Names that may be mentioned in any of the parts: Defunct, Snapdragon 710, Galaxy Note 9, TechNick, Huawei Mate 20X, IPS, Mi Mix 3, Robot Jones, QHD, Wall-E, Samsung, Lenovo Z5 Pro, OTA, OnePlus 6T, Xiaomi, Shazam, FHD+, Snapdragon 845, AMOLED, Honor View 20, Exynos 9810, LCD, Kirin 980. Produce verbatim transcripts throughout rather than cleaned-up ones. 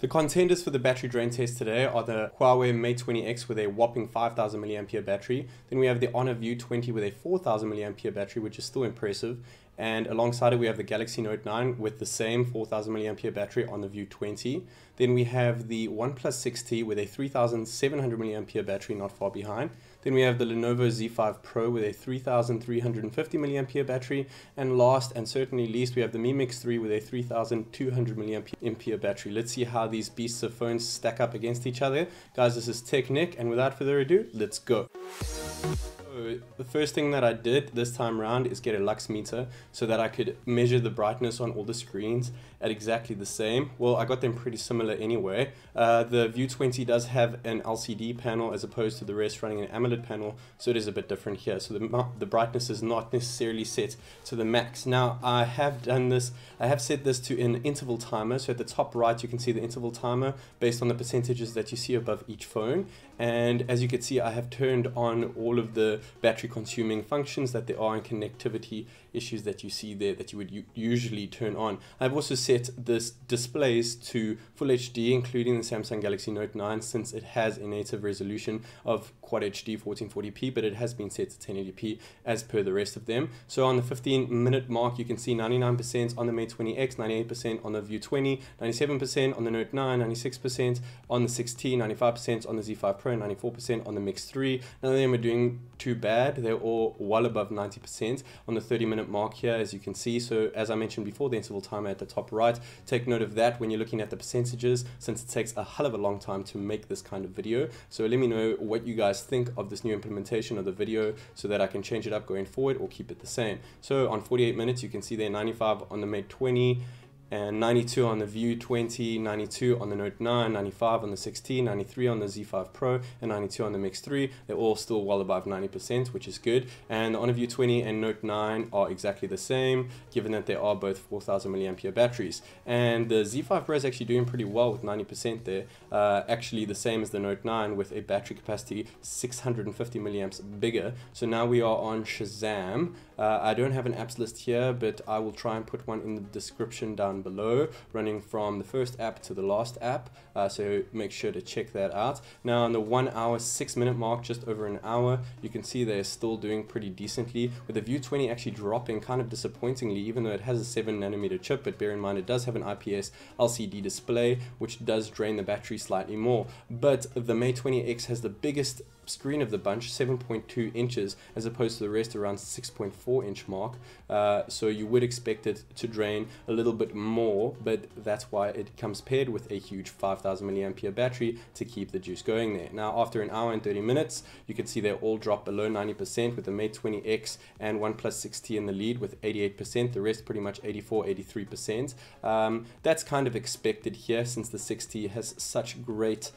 The contenders for the battery drain test today are the Huawei Mate twenty X with a whopping five thousand milliamp hour battery. Then we have the Honor View twenty with a four thousand milliamp hour battery, which is still impressive. And alongside it, we have the Galaxy Note nine with the same four thousand milliamp hour battery on the View twenty. Then we have the OnePlus six T with a three thousand seven hundred milliamp hour battery not far behind. Then we have the Lenovo Z five Pro with a three thousand three hundred fifty milliamp hour battery. And last and certainly least, we have the Mi Mix three with a three thousand two hundred milliamp hour battery. Let's see how these beasts of phones stack up against each other. Guys, this is TechNick, and without further ado, let's go. So the first thing that I did this time around is get a lux meter so that I could measure the brightness on all the screens at exactly the same. Well, I got them pretty similar anyway. Uh, the View twenty does have an L C D panel as opposed to the rest running an AMOLED panel, so it is a bit different here. So the, the brightness is not necessarily set to the max. Now, I have done this, I have set this to an interval timer. So at the top right, you can see the interval timer based on the percentages that you see above each phone. And as you can see, I have turned on all of the battery consuming functions that there are and connectivity issues that you see there that you would usually turn on. I've also set this displays to Full H D, including the Samsung Galaxy Note nine, since it has a native resolution of Quad H D fourteen forty p, but it has been set to ten eighty p as per the rest of them. So on the fifteen minute mark, you can see ninety-nine percent on the Mate twenty X, ninety-eight percent on the View twenty, ninety-seven percent on the Note nine, ninety-six percent on the six T, ninety-five percent on the Z five Pro, ninety-four percent on the Mix three. None of them are doing too bad. They're all well above ninety percent on the thirty minute mark here, as you can see. So as I mentioned before, the interval timer at the top right, take note of that when you're looking at the percentages, since it takes a hell of a long time to make this kind of video. So let me know what you guys think of this new implementation of the video so that I can change it up going forward or keep it the same. So on forty-eight minutes, you can see there ninety-five on the Mate twenty, and ninety-two on the View twenty, ninety-two on the Note nine, ninety-five on the six T, ninety-three on the Z five Pro, and ninety-two on the Mix three. They're all still well above ninety percent, which is good. And the Honor View twenty and Note nine are exactly the same, given that they are both four thousand milliamp hour batteries. And the Z five Pro is actually doing pretty well with ninety percent there, uh, actually the same as the Note nine with a battery capacity six hundred fifty milliamps bigger. So now we are on Shazam. Uh, I don't have an apps list here, but I will try and put one in the description down below, running from the first app to the last app, uh, so make sure to check that out. Now on the one hour six minute mark, just over an hour, you can see they're still doing pretty decently, with the View twenty actually dropping kind of disappointingly, even though it has a seven nanometer chip. But bear in mind, it does have an I P S L C D display, which does drain the battery slightly more. But the Mate twenty X has the biggest screen of the bunch, seven point two inches, as opposed to the rest around six point four inch mark, uh, so you would expect it to drain a little bit more, but that's why it comes paired with a huge five thousand milliamp hour battery to keep the juice going there. Now after an hour and thirty minutes, you can see they all drop below ninety percent, with the Mate twenty X and OnePlus six T in the lead with eighty-eight percent, the rest pretty much eighty-four, eighty-three percent. Um, that's kind of expected here, since the six T has such great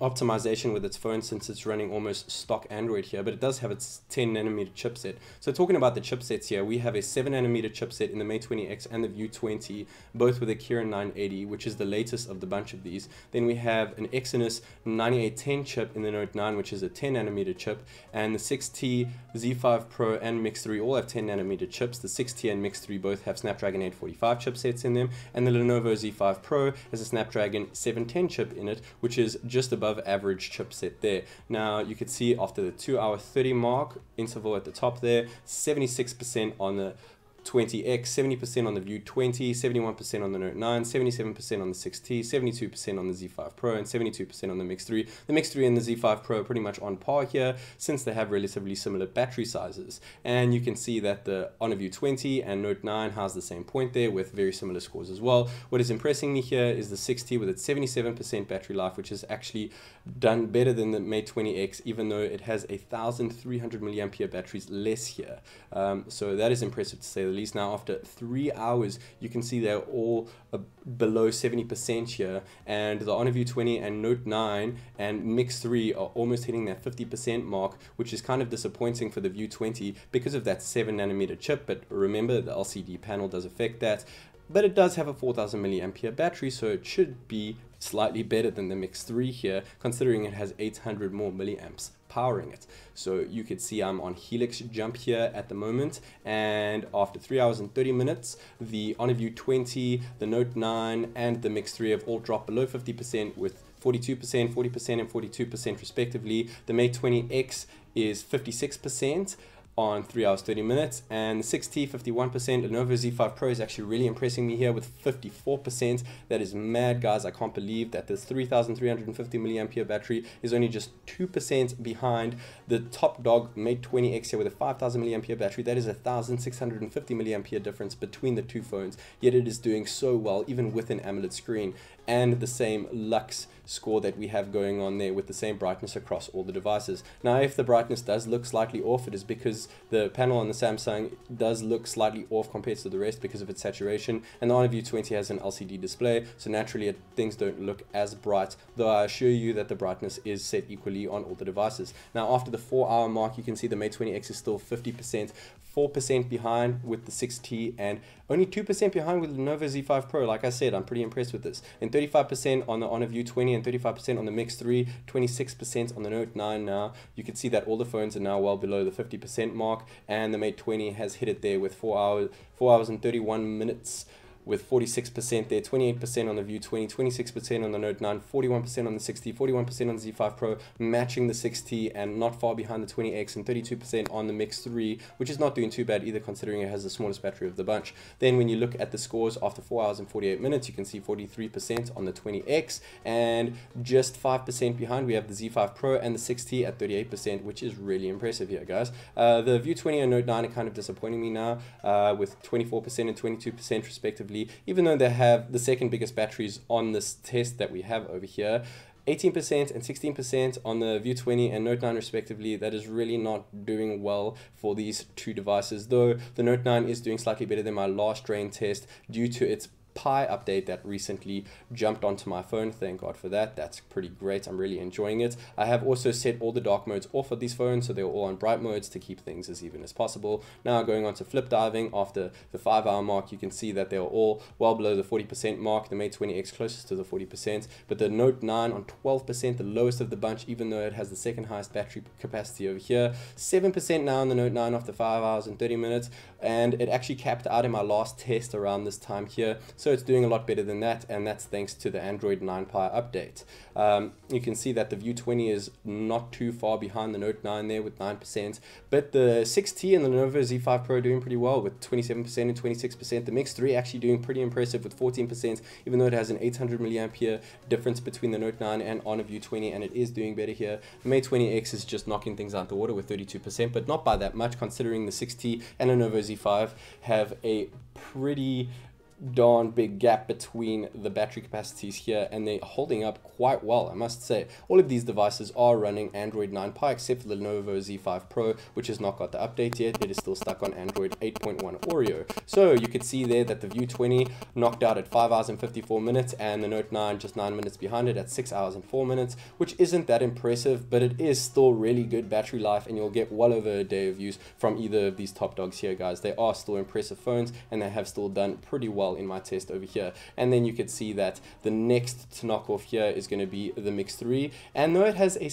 optimization with its phone, since it's running almost stock Android here, but it does have its ten nanometer chipset. So talking about the chipsets here, we have a seven nanometer chipset in the Mate twenty X and the View twenty, both with a Kirin nine eighty, which is the latest of the bunch of these. Then we have an Exynos ninety-eight ten chip in the Note nine, which is a ten nanometer chip, and the six T, Z five Pro, and Mix three all have ten nanometer chips. The six T and Mix three both have Snapdragon eight forty-five chipsets in them, and the Lenovo Z five Pro has a Snapdragon seven ten chip in it, which is just above average chipset there. Now you could see after the two hour thirty mark interval at the top there, seventy-six percent on the twenty X, seventy percent on the View twenty, seventy-one percent on the Note nine, seventy-seven percent on the six T, seventy-two percent on the Z five Pro, and seventy-two percent on the Mix three. The Mix three and the Z five Pro are pretty much on par here, since they have relatively similar battery sizes. And you can see that the Honor View twenty and Note nine has the same point there, with very similar scores as well. What is impressing me here is the six T with its seventy-seven percent battery life, which is actually done better than the Mate twenty X, even though it has a one thousand three hundred milliamp hour batteries less here. Um, so that is impressive to say the least. Now after three hours, you can see they're all uh, below seventy percent here, and the Honor View twenty and Note nine and Mix three are almost hitting that fifty percent mark, which is kind of disappointing for the View twenty because of that seven nanometer chip. But remember, the L C D panel does affect that, but it does have a four thousand milliamp hour battery, so it should be slightly better than the Mix three here, considering it has eight hundred more milliamps powering it. So you could see I'm on Helix jump here at the moment, and after three hours and thirty minutes, the Honor View twenty, the Note nine, and the Mix three have all dropped below fifty percent with forty-two percent, forty percent, and forty-two percent respectively. The Mate twenty X is fifty-six percent on three hours thirty minutes, and the six T fifty-one percent. Lenovo Z five Pro is actually really impressing me here with fifty-four percent. That is mad, guys. I can't believe that this three thousand three hundred fifty milliampere battery is only just two percent behind the top dog Mate twenty X here with a five thousand milliampere battery. That is a one thousand six hundred fifty milliampere difference between the two phones, yet it is doing so well even with an AMOLED screen and the same lux score that we have going on there with the same brightness across all the devices. Now, if the brightness does look slightly off, it is because the panel on the Samsung does look slightly off compared to the rest because of its saturation, and the Honor View twenty has an L C D display, so naturally it, things don't look as bright, though I assure you that the brightness is set equally on all the devices. Now, after the four hour mark, you can see the Mate twenty X is still fifty percent, four percent behind with the six T, and only two percent behind with the Lenovo Z five Pro. Like I said, I'm pretty impressed with this. And thirty-five percent on the Honor View twenty and thirty-five percent on the Mix three, twenty-six percent on the Note nine now. You can see that all the phones are now well below the fifty percent mark, and the Mate twenty has hit it there with four hours, four hours and thirty-one minutes with forty-six percent there, twenty-eight percent on the View twenty, twenty-six percent on the Note nine, forty-one percent on the six T, forty-one percent on the Z five Pro, matching the six T and not far behind the twenty X, and thirty-two percent on the Mix three, which is not doing too bad either considering it has the smallest battery of the bunch. Then when you look at the scores after four hours and forty-eight minutes, you can see forty-three percent on the twenty X, and just five percent behind we have the Z five Pro and the six T at thirty-eight percent, which is really impressive here, guys. Uh, the View twenty and Note nine are kind of disappointing me now uh, with twenty-four percent and twenty-two percent respectively, even though they have the second biggest batteries on this test that we have over here. eighteen percent and sixteen percent on the View twenty and Note nine respectively. That is really not doing well for these two devices, though the Note nine is doing slightly better than my last drain test due to its Pi update that recently jumped onto my phone. Thank God for that. That's pretty great. I'm really enjoying it. I have also set all the dark modes off of these phones, so they're all on bright modes to keep things as even as possible. Now, going on to flip diving, after the five hour mark, you can see that they're all well below the forty percent mark. The Mate twenty X closest to the forty percent, but the Note nine on twelve percent, the lowest of the bunch, even though it has the second highest battery capacity over here. seven percent now on the Note nine after five hours and thirty minutes, and it actually capped out in my last test around this time here. So So it's doing a lot better than that, and that's thanks to the Android nine Pi update. Um, you can see that the View twenty is not too far behind the Note nine there with nine percent, but the six T and the Lenovo Z five Pro are doing pretty well with twenty-seven percent and twenty-six percent. The Mix three actually doing pretty impressive with fourteen percent, even though it has an eight hundred milliampere difference between the Note nine and Honor View twenty, and it is doing better here. The Mate twenty X is just knocking things out the water with thirty-two percent, but not by that much considering the six T and Lenovo Z five have a pretty darn big gap between the battery capacities here, and they're holding up quite well, I must say. All of these devices are running Android nine Pi except for the Lenovo Z five Pro, which has not got the update yet. It is still stuck on Android eight point one Oreo. So you could see there that the View twenty knocked out at five hours and fifty-four minutes, and the Note nine just nine minutes behind it at six hours and four minutes, which isn't that impressive, but it is still really good battery life, and you'll get well over a day of use from either of these top dogs here, guys. They are still impressive phones, and they have still done pretty well in my test over here. And then you can see that the next to knock off here is going to be the Mix three, and though it has a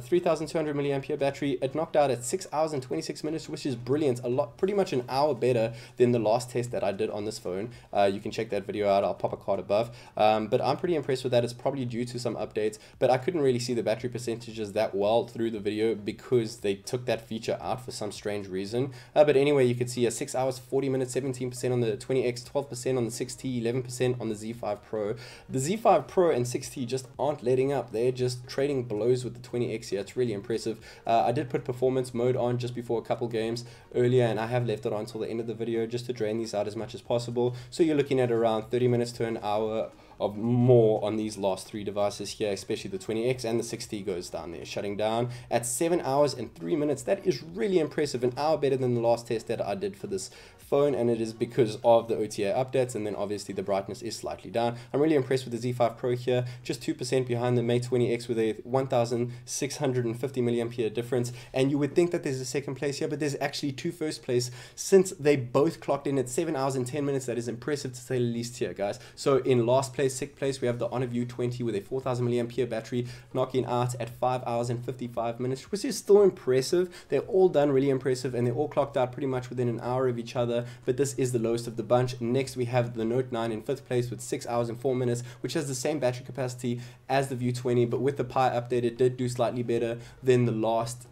three thousand two hundred milliampere battery, it knocked out at six hours and twenty-six minutes, which is brilliant. A lot, pretty much an hour better than the last test that I did on this phone. Uh, you can check that video out. I'll pop a card above, um, but I'm pretty impressed with that. It's probably due to some updates, but I couldn't really see the battery percentages that well through the video because they took that feature out for some strange reason. Uh, but anyway, you can see a six hours forty minutes, seventeen percent on the twenty X, twelve percent on the six T, eleven percent on the Z five Pro. The Z five Pro and six T just aren't letting up. They're just trading blows with the twenty X here. It's really impressive. Uh, I did put performance mode on just before a couple games earlier, and I have left it on until the end of the video just to drain these out as much as possible. So you're looking at around thirty minutes to an hour of more on these last three devices here, especially the twenty X, and the six T goes down there, shutting down at seven hours and three minutes. That is really impressive, an hour better than the last test that I did for this phone, and it is because of the O T A updates, and then obviously the brightness is slightly down. I'm really impressed with the Z five Pro here, just two percent behind the Mate twenty X with a one thousand six hundred fifty milliampere difference, and you would think that there's a second place here, but there's actually two first place since they both clocked in at seven hours and ten minutes. That is impressive to say the least here, guys. So in last place place, sixth place, we have the Honor View twenty with a four thousand milliamp hour battery, knocking out at five hours and fifty-five minutes, which is still impressive. They're all done really impressive, and they all clocked out pretty much within an hour of each other, but this is the lowest of the bunch. Next, we have the Note nine in fifth place with six hours and four minutes, which has the same battery capacity as the View twenty, but with the Pi update, it did do slightly better than the last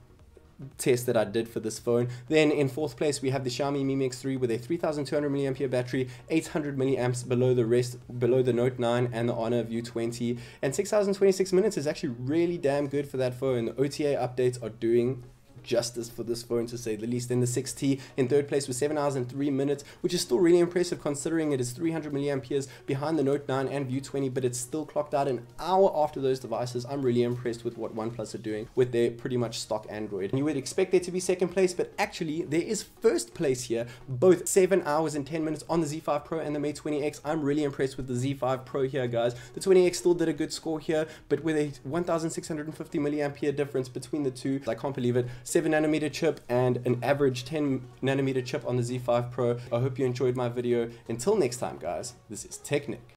test that I did for this phone. Then in fourth place we have the Xiaomi Mi Mix three with a three thousand two hundred milliamp hour battery, eight hundred milliamps below the rest, below the Note nine and the Honor View twenty, and six hours and twenty-six minutes is actually really damn good for that phone. The O T A updates are doing justice for this phone, to say the least. Then the six T in third place with seven hours and three minutes, which is still really impressive considering it is three hundred milliamp hours behind the Note nine and View twenty, but it's still clocked out an hour after those devices. I'm really impressed with what OnePlus are doing with their pretty much stock Android. And you would expect there to be second place, but actually there is first place here, both seven hours and ten minutes on the Z five Pro and the Mate twenty X. I'm really impressed with the Z five Pro here, guys. The twenty X still did a good score here, but with a one thousand six hundred fifty milliamp hour difference between the two, I can't believe it. seven nanometer chip and an average ten nanometer chip on the Z five Pro. I hope you enjoyed my video. Until next time, guys, this is TechNick.